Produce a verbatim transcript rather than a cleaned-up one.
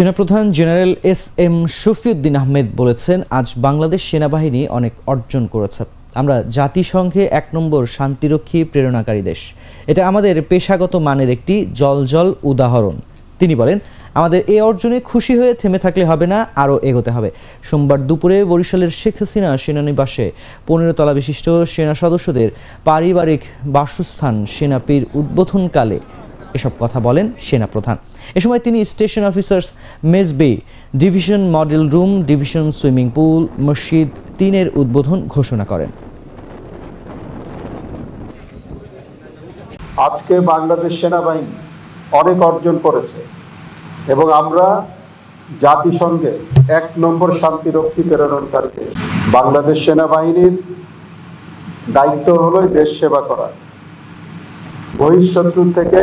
সেনাপ্রধান general S M Shafiuddin Ahmed বলেছেন, আজ বাংলাদেশ সেনাবাহিনী অনেক অর্জন করেছে। আমরা জাতিসংঘে এক নম্বর শান্তিরক্ষী প্রেরণাকারী দেশ। এটা আমাদের পেশাগত মানের একটি জলজল উদাহরণ। তিনি বলেন, আমাদের এই অর্জনে খুশি হয়ে থেমে থাকলে হবে না, আরও এগোতে হবে। সোমবার দুপুরে বরিশালের শেখ হাসিনা সেনানিবাসে পনেরো তলা বিশিষ্ট সেনা সদস্যদের পারিবারিক বাসস্থান সেনাপীর উদ্বোধনকালে এসব কথা বলেন সেনাপ্রধান। এ সময় তিনি স্টেশন অফিসার্স মেজবে, division model room, division swimming pool, মসজিদ তিনের উদ্বোধন ঘোষণা করেন। আজকে বাংলাদেশ সেনাবাহিনী অনেক অর্জন করেছে এবং আমরা জাতিসংঘে এক নম্বর শান্তিরক্ষী প্রেরণকারী দেশ। বাংলাদেশ সেনাবাহিনীর দায়িত্ব হলো দেশ সেবা করা, বহিঃশত্রু থেকে